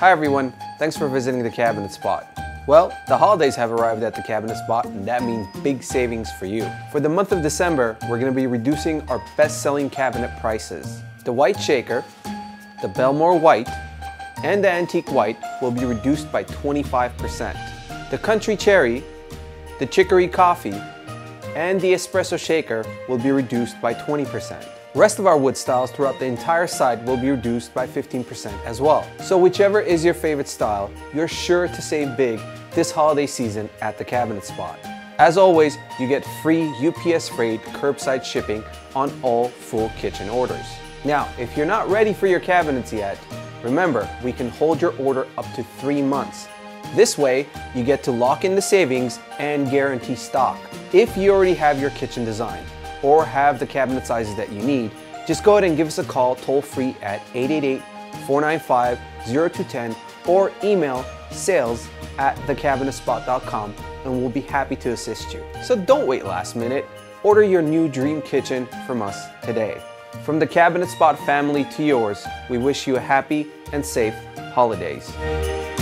Hi everyone, thanks for visiting the Cabinet Spot. Well, the holidays have arrived at the Cabinet Spot, and that means big savings for you. For the month of December, we're going to be reducing our best-selling cabinet prices. The White Shaker, the Belmore White, and the Antique White will be reduced by 25%. The Country Cherry, the Chicory Coffee, and the Espresso Shaker will be reduced by 20%. Rest of our wood styles throughout the entire site will be reduced by 15% as well. So whichever is your favorite style, you're sure to save big this holiday season at the Cabinet Spot. As always, you get free UPS freight curbside shipping on all full kitchen orders. Now, if you're not ready for your cabinets yet, remember, we can hold your order up to 3 months. This way, you get to lock in the savings and guarantee stock. If you already have your kitchen design or have the cabinet sizes that you need, just go ahead and give us a call toll-free at 888-495-0210 or email sales@thecabinetspot.com, and we'll be happy to assist you. So don't wait last minute. Order your new dream kitchen from us today. From the Cabinet Spot family to yours, we wish you a happy and safe holidays.